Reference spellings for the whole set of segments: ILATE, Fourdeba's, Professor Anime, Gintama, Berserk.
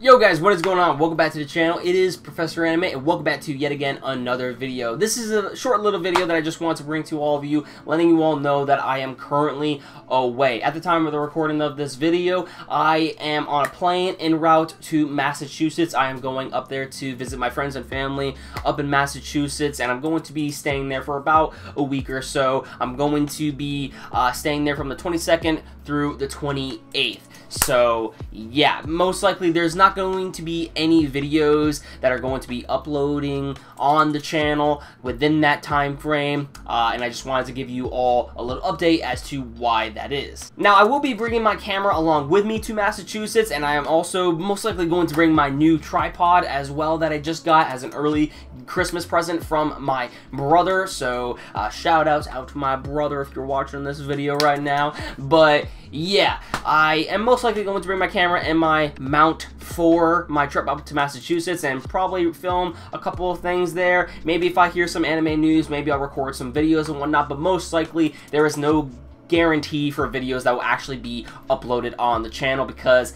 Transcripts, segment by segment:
Yo guys, what is going on? Welcome back to the channel. It is Professor Anime, and welcome back to yet again another video. This is a short little video that I just want to bring to all of you, letting you all know that I am currently away. At the time of the recording of this video, I am on a plane en route to Massachusetts. I am going up there to visit my friends and family up in Massachusetts, and I'm going to be staying there for about a week or so. I'm going to be staying there from the 22nd through the 28th. So yeah, most likely there's not going to be any videos that are going to be uploading on the channel within that time frame, and I just wanted to give you all a little update as to why that is. Now, I will be bringing my camera along with me to Massachusetts, and I am also most likely going to bring my new tripod as well that I just got as an early Christmas present from my brother. So shout out to my brother if you're watching this video right now. But yeah, I am most likely going to bring my camera and my mount for my trip up to Massachusetts and probably film a couple of things there. Maybe if I hear some anime news, maybe I'll record some videos and whatnot, but most likely there is no guarantee for videos that will actually be uploaded on the channel because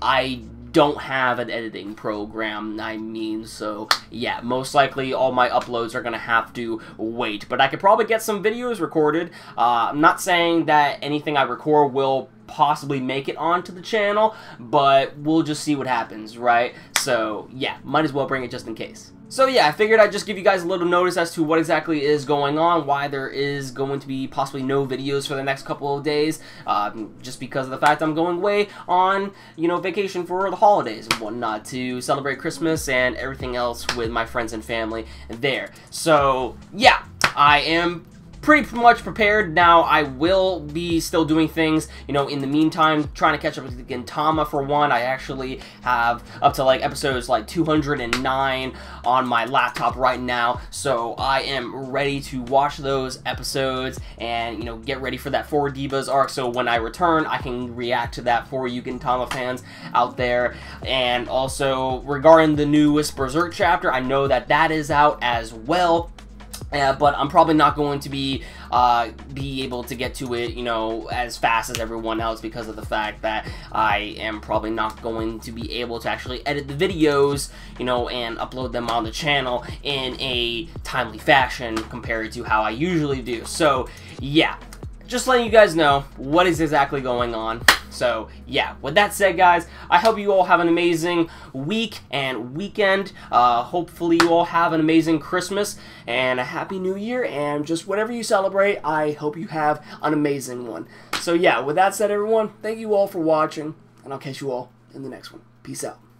I don't have an editing program, so yeah, most likely all my uploads are gonna have to wait. But I could probably get some videos recorded. I'm not saying that anything I record will possibly make it onto the channel, but we'll just see what happens, right? So yeah, might as well bring it just in case. So yeah, I figured I'd just give you guys a little notice as to what exactly is going on, why there is going to be possibly no videos for the next couple of days, just because of the fact I'm going away on, you know, vacation for the holidays and whatnot to celebrate Christmas and everything else with my friends and family there. So yeah, I am pretty much prepared now. I will be still doing things, you know, in the meantime, trying to catch up with Gintama for one. I actually have up to like episodes like 209 on my laptop right now, so I am ready to watch those episodes and, you know, get ready for that Fourdeba's arc, so when I return I can react to that for you Gintama fans out there. And also regarding the newest Berserk chapter, I know that that is out as well. But I'm probably not going to be able to get to it, you know, as fast as everyone else because of the fact that I am probably not going to be able to actually edit the videos, you know, and upload them on the channel in a timely fashion compared to how I usually do. So yeah, just letting you guys know what is exactly going on. So yeah, with that said, guys, I hope you all have an amazing week and weekend. Hopefully you all have an amazing Christmas and a happy new year, and just whatever you celebrate, I hope you have an amazing one. So yeah, with that said, everyone, thank you all for watching, and I'll catch you all in the next one. Peace out.